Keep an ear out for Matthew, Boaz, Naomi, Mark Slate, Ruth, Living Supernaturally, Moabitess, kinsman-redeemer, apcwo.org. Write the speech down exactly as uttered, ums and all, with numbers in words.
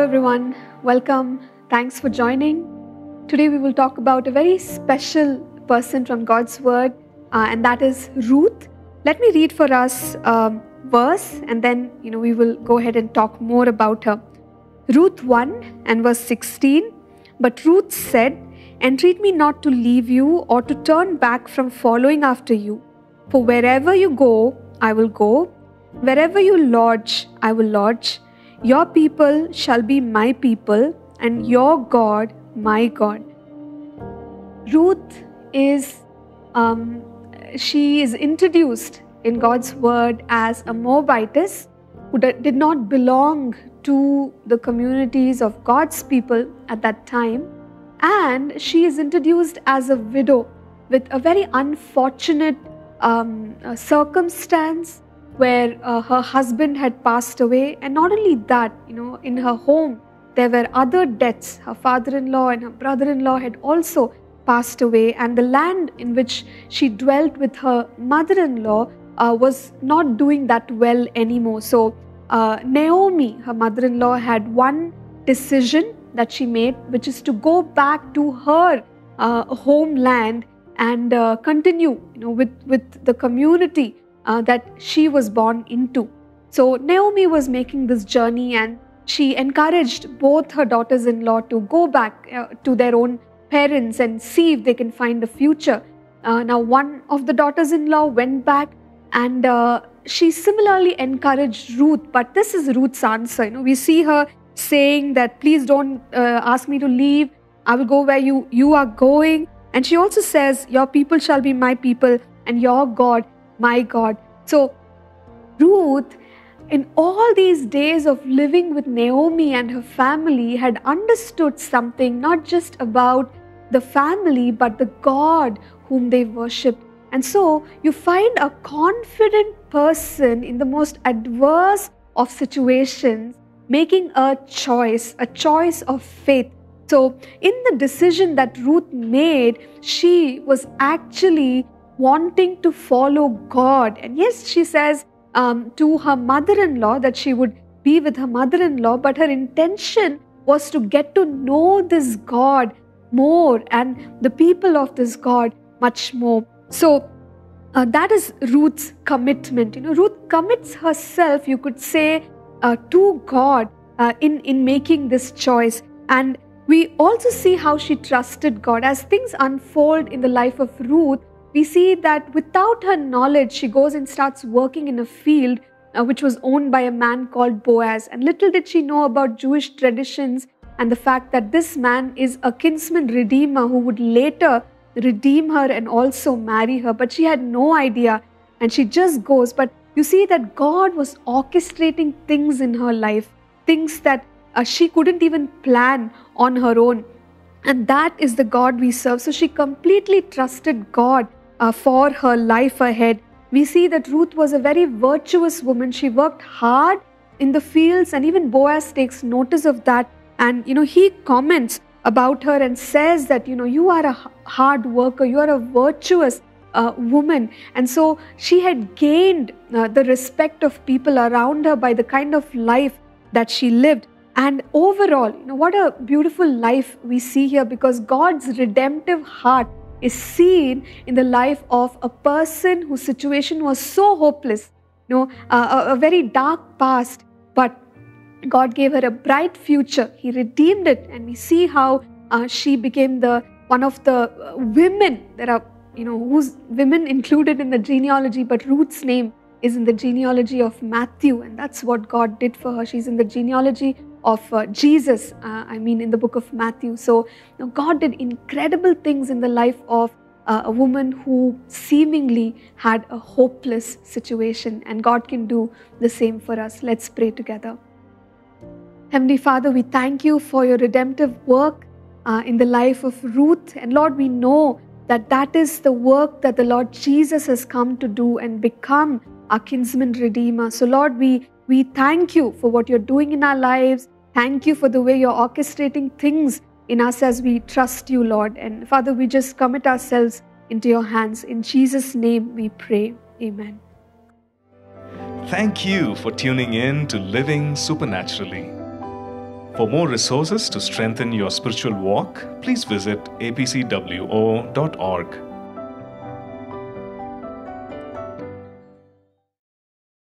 Hello everyone, welcome. Thanks for joining. Today we will talk about a very special person from God's Word, uh, and that is Ruth. Let me read for us a verse and then you know we will go ahead and talk more about her. Ruth one and verse sixteen, "But Ruth said, Entreat me not to leave you or to turn back from following after you. For wherever you go, I will go. Wherever you lodge, I will lodge. Your people shall be my people, and your God, my God." Ruth is, um, she is introduced in God's Word as a Moabitess who did not belong to the communities of God's people at that time. And she is introduced as a widow with a very unfortunate um, circumstance, where uh, her husband had passed away, and not only that, you know, in her home there were other deaths. Her father-in-law and her brother-in-law had also passed away, and the land in which she dwelt with her mother-in-law uh, was not doing that well anymore. So uh, Naomi, her mother-in-law, had one decision that she made, which is to go back to her uh, homeland and uh, continue, you know, with, with the community Uh, that she was born into. So Naomi was making this journey, and she encouraged both her daughters-in-law to go back uh, to their own parents and see if they can find a future. Uh, now one of the daughters-in-law went back, and uh, she similarly encouraged Ruth, but this is Ruth's answer. You know, we see her saying that, "Please don't uh, ask me to leave. I will go where you, you are going." And she also says, "Your people shall be my people, and your God, my God." So Ruth, in all these days of living with Naomi and her family, had understood something, not just about the family, but the God whom they worshipped. And so you find a confident person in the most adverse of situations making a choice, a choice of faith. So in the decision that Ruth made, she was actually wanting to follow God. And yes, she says um, to her mother-in-law that she would be with her mother-in-law, but her intention was to get to know this God more and the people of this God much more. So uh, that is Ruth's commitment. You know, Ruth commits herself, you could say, uh, to God uh, in, in making this choice. And we also see how she trusted God. As things unfold in the life of Ruth, we see that without her knowledge, she goes and starts working in a field uh, which was owned by a man called Boaz. And little did she know about Jewish traditions and the fact that this man is a kinsman-redeemer who would later redeem her and also marry her. But she had no idea, and she just goes. But you see that God was orchestrating things in her life, things that uh, she couldn't even plan on her own. And that is the God we serve. So she completely trusted God Uh, for her life ahead. We see that Ruth was a very virtuous woman. She worked hard in the fields, and even Boaz takes notice of that. And you know, he comments about her and says that, you know, you are a hard worker, you are a virtuous uh, woman. And so she had gained uh, the respect of people around her by the kind of life that she lived. And overall, you know, what a beautiful life we see here, because God's redemptive heart is seen in the life of a person whose situation was so hopeless, you know, uh, a, a very dark past, but God gave her a bright future. He redeemed it, and we see how uh, she became the one of the uh, women. There are, you know, whose women included in the genealogy, but Ruth's name is in the genealogy of Matthew, and that's what God did for her. She's in the genealogy of uh, Jesus, uh, I mean in the book of Matthew. So you know, God did incredible things in the life of uh, a woman who seemingly had a hopeless situation, and God can do the same for us. Let's pray together. Heavenly Father, we thank you for your redemptive work uh, in the life of Ruth. And Lord, we know that that is the work that the Lord Jesus has come to do and become our kinsman-redeemer. So Lord, we We thank you for what you're doing in our lives. Thank you for the way you're orchestrating things in us as we trust you, Lord. And Father, we just commit ourselves into your hands. In Jesus' name we pray. Amen. Thank you for tuning in to Living Supernaturally. For more resources to strengthen your spiritual walk, please visit a p c w o dot org.